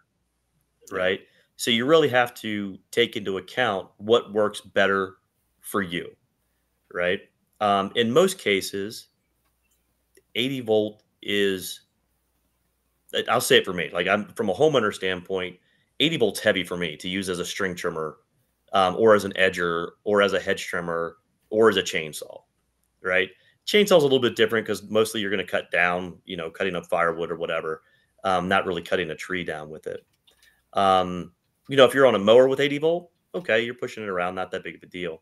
right? So you really have to take into account what works better for you, right? Um, in most cases, eighty volt is, I'll say it for me, like I'm from a homeowner standpoint, eighty volts heavy for me to use as a string trimmer, um, or as an edger, or as a hedge trimmer, or as a chainsaw, right? Chainsaw's a little bit different because mostly you're going to cut down, you know, cutting up firewood or whatever, um, not really cutting a tree down with it. Um, you know, if you're on a mower with eighty volt, okay, you're pushing it around, not that big of a deal.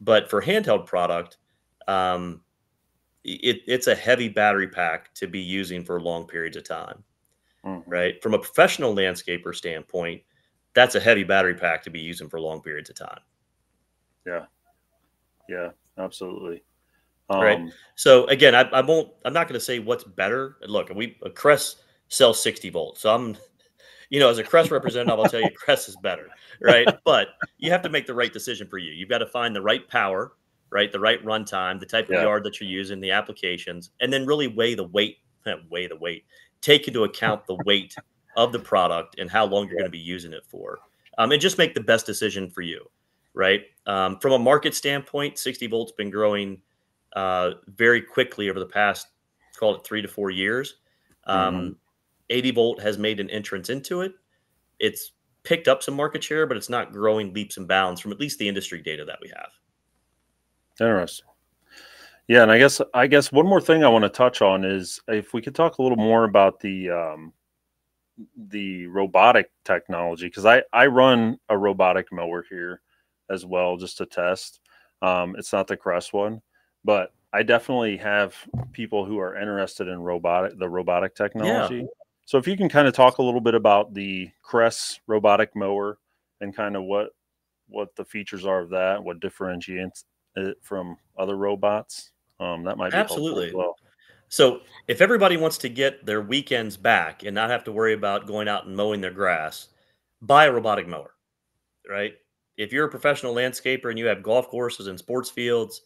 But for handheld product, um, it, it's a heavy battery pack to be using for long periods of time. Mm-hmm. Right? From a professional landscaper standpoint, that's a heavy battery pack to be using for long periods of time. Yeah. Yeah, absolutely. Um, right. So again, I, I won't, I'm not going to say what's better. Look, we, a Crest sells sixty volts. So I'm, you know, as a Crest representative, I'll tell you Crest is better. Right. But you have to make the right decision for you. You've got to find the right power, right? The right runtime, the type of yeah. yard that you're using, the applications, and then really weigh the weight, weigh the weight, take into account the weight of the product and how long you're yeah. going to be using it for. Um, and just make the best decision for you. Right. Um, from a market standpoint, sixty volts been growing uh, very quickly over the past, call it three to four years. Um, mm-hmm. eighty volt has made an entrance into it. It's picked up some market share, but it's not growing leaps and bounds from at least the industry data that we have. Interesting. Yeah. And I guess, I guess one more thing I want to touch on is if we could talk a little more about the, um, the robotic technology, because I, I run a robotic mower here as well, just to test. Um, it's not the Crest one, but I definitely have people who are interested in robotic, the robotic technology. Yeah. So if you can kind of talk a little bit about the Crest robotic mower and kind of what, what the features are of that, what differentiates it from other robots, um, that might be absolutely helpful as well. So if everybody wants to get their weekends back and not have to worry about going out and mowing their grass, buy a robotic mower, right? If you're a professional landscaper and you have golf courses and sports fields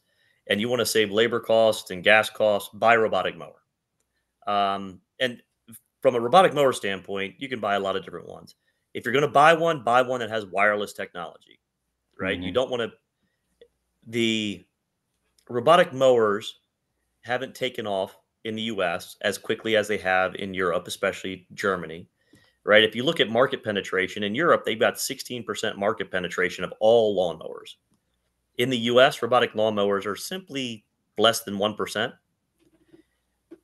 and you want to save labor costs and gas costs, buy a robotic mower. Um, and from a robotic mower standpoint, you can buy a lot of different ones. If you're going to buy one, buy one that has wireless technology, right? Mm-hmm. You don't want to, the robotic mowers haven't taken off in the U S as quickly as they have in Europe, especially Germany. Right. If you look at market penetration in Europe, they've got sixteen percent market penetration of all lawnmowers. In the U S, robotic lawnmowers are simply less than one percent.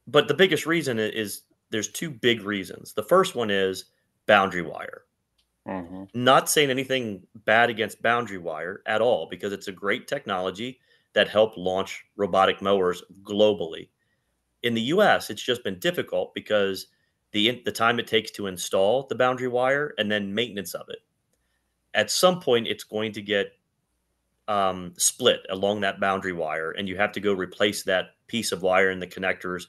But the biggest reason is there's two big reasons. The first one is boundary wire. Mm-hmm. Not saying anything bad against boundary wire at all, because it's a great technology that helped launch robotic mowers globally. In the U S, it's just been difficult because The, the time it takes to install the boundary wire and then maintenance of it. At some point, it's going to get um, split along that boundary wire, and you have to go replace that piece of wire and the connectors.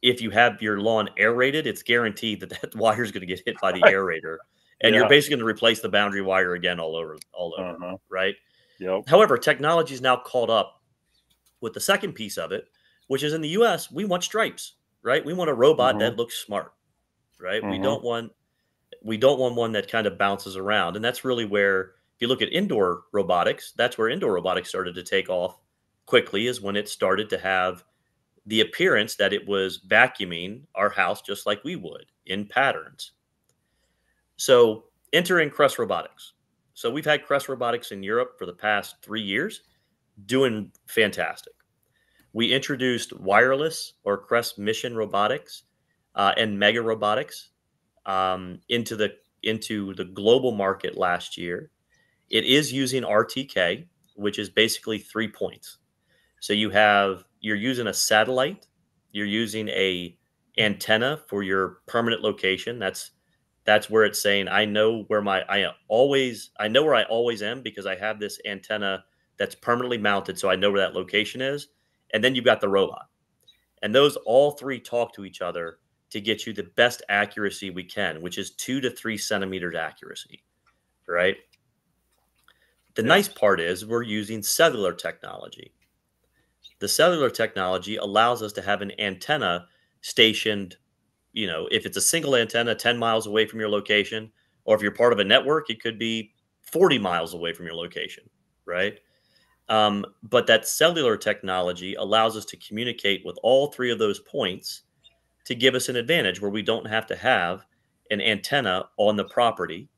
If you have your lawn aerated, it's guaranteed that that wire is going to get hit by the aerator, and yeah. you're basically going to replace the boundary wire again all over, all over, uh-huh. right? Yep. However, technology is now caught up with the second piece of it, which is in the U S, we want stripes. Right. We want a robot mm-hmm. that looks smart. Right. Mm-hmm. We don't want we don't want one that kind of bounces around. And that's really where, if you look at indoor robotics, that's where indoor robotics started to take off quickly, is when it started to have the appearance that it was vacuuming our house just like we would in patterns. So enter in Crest Robotics. So we've had Crest Robotics in Europe for the past three years doing fantastic. We introduced wireless, or Crest Mission Robotics, uh, and Mega Robotics um, into the into the global market last year. It is using R T K, which is basically three points. So you have you're using a satellite, you're using a antenna for your permanent location. That's that's where it's saying I know where my I always I know where I always am because I have this antenna that's permanently mounted, so I know where that location is. And then you've got the robot, and those all three talk to each other to get you the best accuracy we can, which is two to three centimeters accuracy, right? The nice part is we're using cellular technology. The cellular technology allows us to have an antenna stationed, you know, if it's a single antenna ten miles away from your location, or if you're part of a network, it could be forty miles away from your location, right? Um, but that cellular technology allows us to communicate with all three of those points to give us an advantage where we don't have to have an antenna on the property,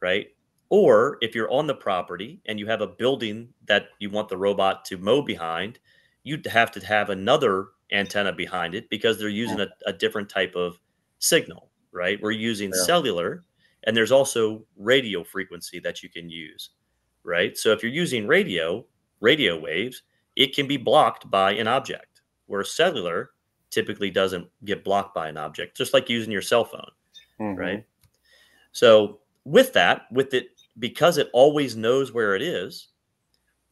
right? Or if you're on the property and you have a building that you want the robot to mow behind, you'd have to have another antenna behind it because they're using a, a different type of signal, right? We're using yeah. cellular, and there's also radio frequency that you can use, right? So if you're using radio, radio waves, it can be blocked by an object, where cellular typically doesn't get blocked by an object, just like using your cell phone, mm-hmm. right? So with that, with it, because it always knows where it is,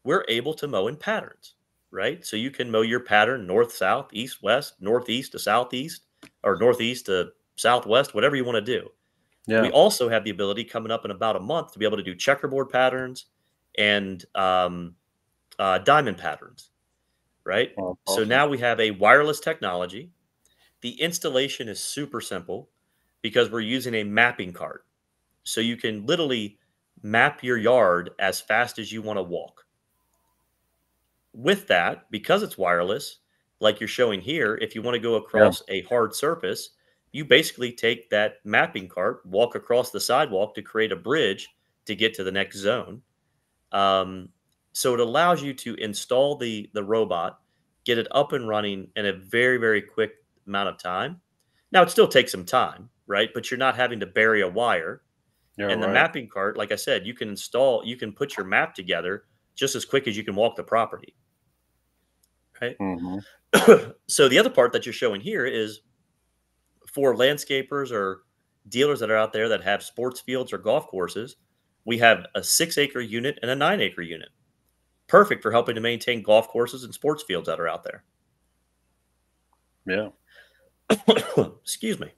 we're able to mow in patterns, right? So you can mow your pattern north, south, east, west, northeast to southeast, or northeast to southwest, whatever you want to do. Yeah. We also have the ability coming up in about a month to be able to do checkerboard patterns and um, uh, diamond patterns, right? Oh, awesome. So now we have a wireless technology. The installation is super simple because we're using a mapping cart. So you can literally map your yard as fast as you want to walk. With that, because it's wireless, like you're showing here, if you want to go across yeah. a hard surface, you basically take that mapping cart, walk across the sidewalk to create a bridge to get to the next zone. Um, so it allows you to install the, the robot, get it up and running in a very, very quick amount of time. Now, it still takes some time, right? But you're not having to bury a wire. Yeah, and the right. mapping cart, like I said, you can install, you can put your map together just as quick as you can walk the property, right? Mm-hmm. So the other part that you're showing here is for landscapers or dealers that are out there that have sports fields or golf courses, we have a six acre unit and a nine acre unit. Perfect for helping to maintain golf courses and sports fields that are out there. Yeah. Excuse me.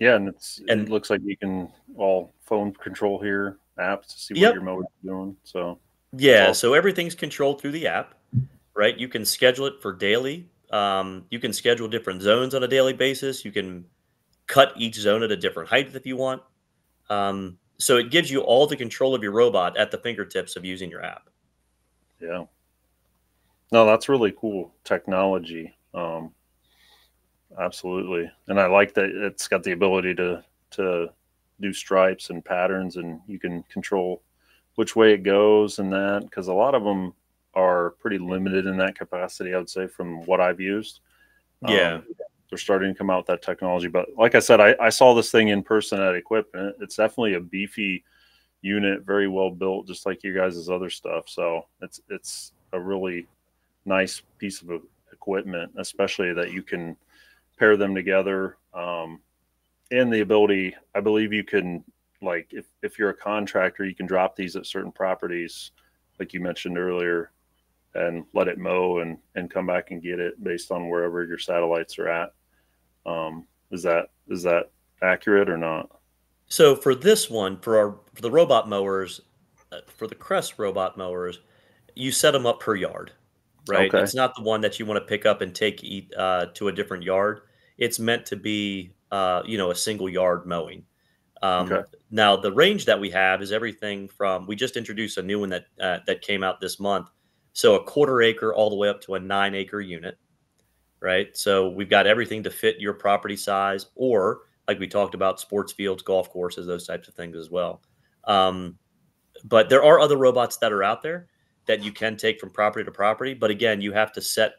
Yeah, and it's and, it looks like you can all phone control here, apps to see what yep. your mode is doing. So yeah, awesome. So everything's controlled through the app, right? You can schedule it for daily. Um, you can schedule different zones on a daily basis. You can cut each zone at a different height if you want. Um, so it gives you all the control of your robot at the fingertips of using your app. Yeah. No, that's really cool technology. Um, Absolutely. And I like that it's got the ability to to do stripes and patterns, and you can control which way it goes and that, because a lot of them are pretty limited in that capacity, I would say, from what I've used. Yeah. Um, they're starting to come out with that technology. But like I said, I, I saw this thing in person at Equip, and it's definitely a beefy unit, very well built, just like you guys' other stuff. So it's, it's a really nice piece of equipment, especially that you can pair them together, um, and the ability, I believe you can, like, if, if you're a contractor, you can drop these at certain properties, like you mentioned earlier, and let it mow and, and come back and get it based on wherever your satellites are at. Um, is that, is that accurate or not? So for this one, for our, for the robot mowers, for the Crest robot mowers, you set them up per yard. Right. Okay. It's not the one that you want to pick up and take uh, to a different yard. It's meant to be, uh, you know, a single yard mowing. Um, okay. Now, the range that we have is everything from, we just introduced a new one that uh, that came out this month. So a quarter acre all the way up to a nine acre unit. Right. So we've got everything to fit your property size, or like we talked about, sports fields, golf courses, those types of things as well. Um, but there are other robots that are out there that you can take from property to property. But again, you have to set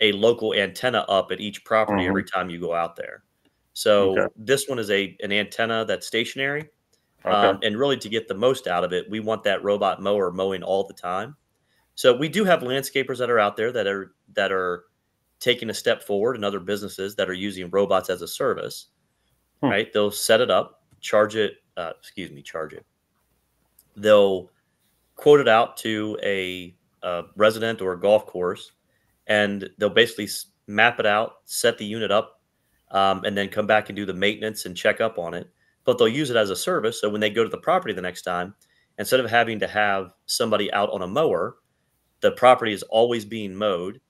a local antenna up at each property mm-hmm. every time you go out there. So okay. this one is a an antenna that's stationary. Okay. Um, and really, to get the most out of it, we want that robot mower mowing all the time. So we do have landscapers that are out there that are, that are taking a step forward, and other businesses that are using robots as a service, hmm. right? They'll set it up, charge it, uh, excuse me, charge it. They'll quote it out to a, a resident or a golf course, and they'll basically map it out, set the unit up, um, and then come back and do the maintenance and check up on it. But they'll use it as a service. So when they go to the property the next time, instead of having to have somebody out on a mower, the property is always being mowed.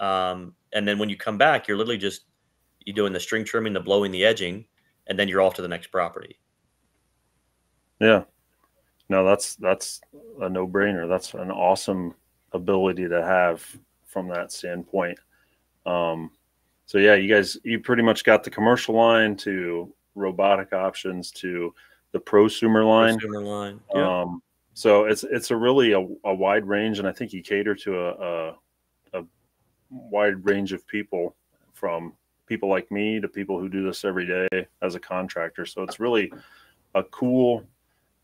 Um, and then when you come back, you're literally just, you're doing the string trimming, the blowing, the edging, and then you're off to the next property. Yeah. No, that's, that's a no brainer. That's an awesome ability to have from that standpoint. Um, so yeah, you guys, you pretty much got the commercial line to robotic options to the prosumer line. Prosumer line. Yeah. Um, so it's, it's a really a, a wide range, and I think you cater to a, a, a wide range of people, from people like me to people who do this every day as a contractor. So it's really a cool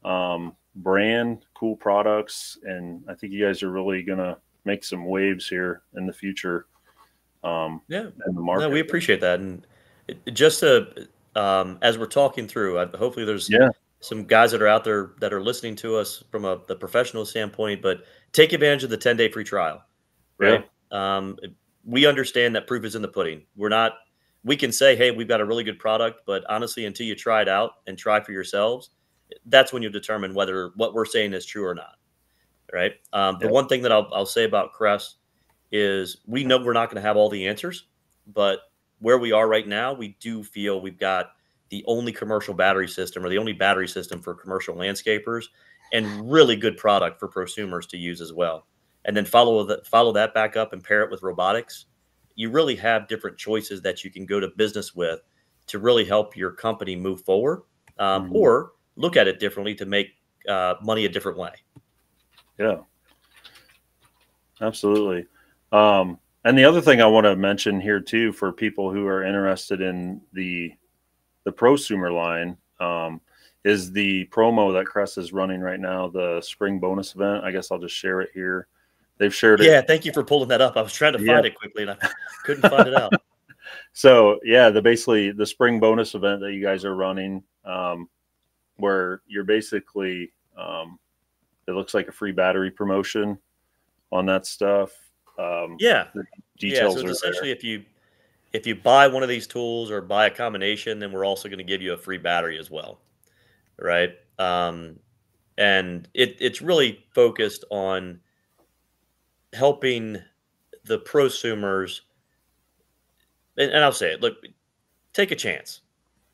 um, brand, cool products. And I think you guys are really going to make some waves here in the future. Um, yeah. In the market. No, we appreciate that. And it, just to, um, as we're talking through, I, hopefully there's yeah. some guys that are out there that are listening to us from a, the professional standpoint, but take advantage of the ten day free trial, right? Yeah. Um, we understand that proof is in the pudding. We're not, we can say, hey, we've got a really good product, but honestly, until you try it out and try for yourselves, that's when you determine whether what we're saying is true or not. Right. Um, yeah. The one thing that I'll, I'll say about Crest is we know we're not going to have all the answers, but where we are right now, we do feel we've got the only commercial battery system, or the only battery system for commercial landscapers, and really good product for prosumers to use as well. And then follow that, follow that back up and pair it with robotics. You really have different choices that you can go to business with to really help your company move forward, um, mm-hmm. or look at it differently to make uh, money a different way. Yeah, absolutely. Um, and the other thing I want to mention here too, for people who are interested in the, the prosumer line, um, is the promo that Crest is running right now, the spring bonus event. I guess I'll just share it here. They've shared it. Yeah, thank you for pulling that up. I was trying to find yeah. it quickly, and I couldn't find it out. So yeah, the basically the spring bonus event that you guys are running, um, where you're basically, um, it looks like a free battery promotion on that stuff. Um, yeah. The details yeah, so it's essentially there. if you if you buy one of these tools or buy a combination, then we're also going to give you a free battery as well, right? Um, and it it's really focused on helping the prosumers. And, and I'll say it: look, take a chance,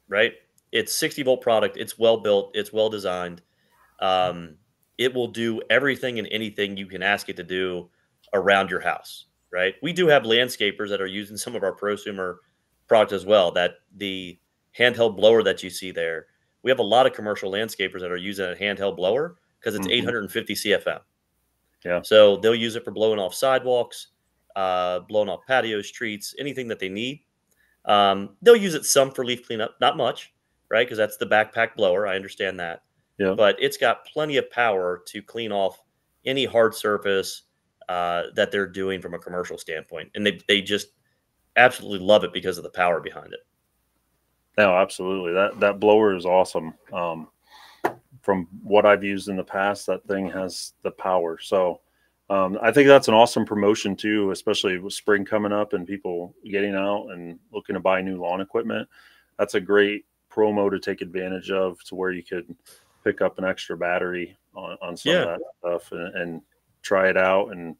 right? It's sixty volt product. It's well built. It's well designed. Um, it will do everything and anything you can ask it to do around your house, right? We do have landscapers that are using some of our prosumer product as well. That the handheld blower that you see there, we have a lot of commercial landscapers that are using a handheld blower because it's mm-hmm. eight hundred fifty C F M. Yeah. So they'll use it for blowing off sidewalks, uh, blowing off patios, streets, anything that they need. Um, they'll use it some for leaf cleanup, not much, right? Because that's the backpack blower. I understand that. Yeah. But it's got plenty of power to clean off any hard surface uh, that they're doing from a commercial standpoint. And they, they just absolutely love it because of the power behind it. No, absolutely. That, that blower is awesome. Um, from what I've used in the past, that thing has the power. So um, I think that's an awesome promotion too, especially with spring coming up and people getting out and looking to buy new lawn equipment. That's a great promo to take advantage of, to where you could pick up an extra battery on, on some yeah. of that stuff and, and try it out. And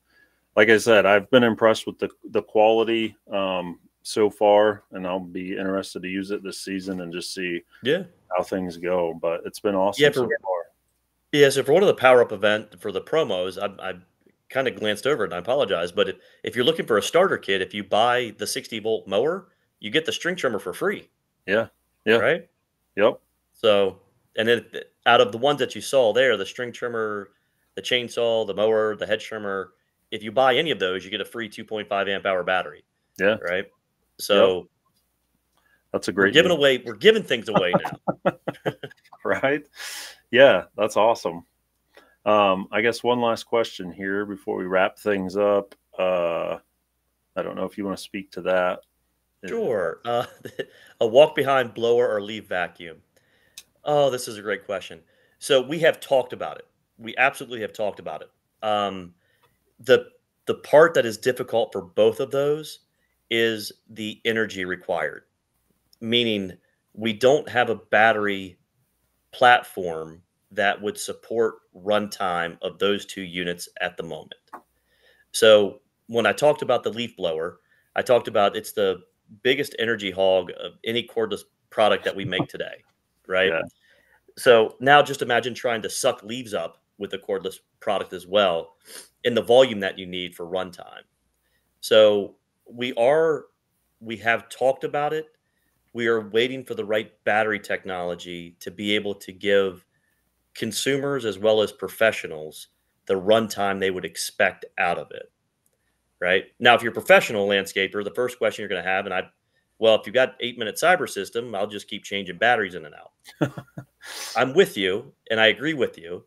like I said, I've been impressed with the, the quality um, so far, and I'll be interested to use it this season and just see yeah. how things go. But it's been awesome yeah, for, so far. Yeah, so for one of the power-up event for the promos, I, I kind of glanced over it, and I apologize. But if, if you're looking for a starter kit, if you buy the sixty volt mower, you get the string trimmer for free. Yeah. Yeah. Right? Yep. So, and then out of the ones that you saw there, the string trimmer, the chainsaw, the mower, the hedge trimmer, if you buy any of those, you get a free two point five amp hour battery. Yeah. Right. So yep. that's a great, we're giving deal. away. We're giving things away now. Right. Yeah. That's awesome. Um, I guess one last question here before we wrap things up. Uh, I don't know if you want to speak to that. Sure. Uh, a walk behind blower or leaf vacuum. Oh, this is a great question. So we have talked about it. We absolutely have talked about it. Um, the the part that is difficult for both of those is the energy required, meaning we don't have a battery platform that would support runtime of those two units at the moment. So when I talked about the leaf blower, I talked about it's the biggest energy hog of any cordless product that we make today, right? Yeah. So now just imagine trying to suck leaves up with a cordless product as well in the volume that you need for runtime. So we are, we have talked about it. We are waiting for the right battery technology to be able to give consumers as well as professionals the runtime they would expect out of it, right? Now, if you're a professional landscaper, the first question you're going to have, and I, well, if you've got eight-minute cyber system, I'll just keep changing batteries in and out. I'm with you, and I agree with you,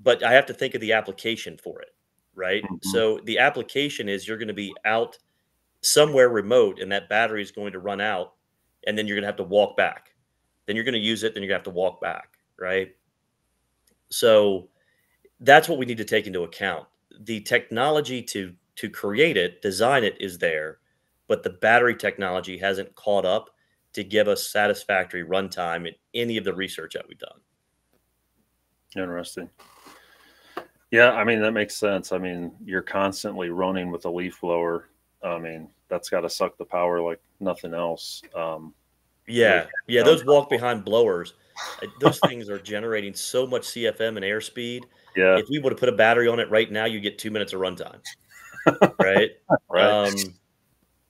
but I have to think of the application for it, right? Mm-hmm. So the application is you're going to be out somewhere remote, and that battery is going to run out, and then you're going to have to walk back. Then you're going to use it, then you're going to have to walk back, right? So that's what we need to take into account. The technology to to create it, design it is there, but the battery technology hasn't caught up to give us satisfactory runtime in any of the research that we've done. Interesting. Yeah, I mean, that makes sense. I mean, you're constantly running with a leaf blower. I mean, that's got to suck the power like nothing else. Um, yeah, yeah, those walk-behind blowers, those things are generating so much C F M and airspeed. Yeah. If we would have put a battery on it right now, you get two minutes of runtime, right? Right. Um,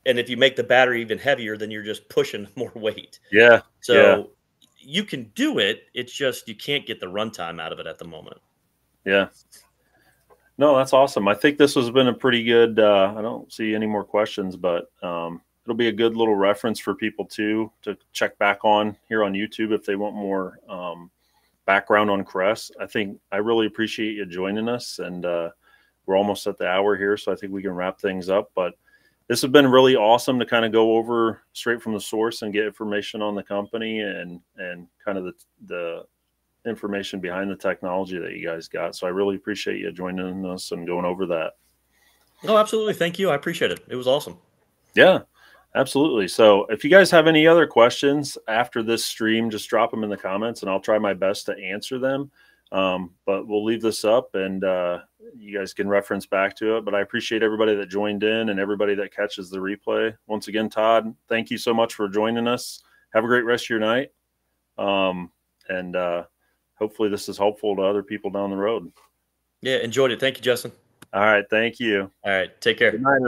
and if you make the battery even heavier, then you're just pushing more weight. Yeah. So yeah. You can do it. It's just you can't get the runtime out of it at the moment. Yeah. No, that's awesome. I think this has been a pretty good, uh, I don't see any more questions, but um, it'll be a good little reference for people too, to check back on here on YouTube if they want more um, background on Crest. I think I really appreciate you joining us, and uh, we're almost at the hour here, so I think we can wrap things up. But this has been really awesome to kind of go over straight from the source and get information on the company and, and kind of the, the, information behind the technology that you guys got. So I really appreciate you joining us and going over that. No, absolutely. Thank you. I appreciate it. It was awesome. Yeah, absolutely. So if you guys have any other questions after this stream, just drop them in the comments and I'll try my best to answer them. Um, but we'll leave this up and uh, you guys can reference back to it. But I appreciate everybody that joined in and everybody that catches the replay. Once again, Todd, thank you so much for joining us. Have a great rest of your night. Um, and uh, hopefully this is helpful to other people down the road. Yeah, enjoyed it. Thank you, Justin. All right, thank you. All right, take care. Good night.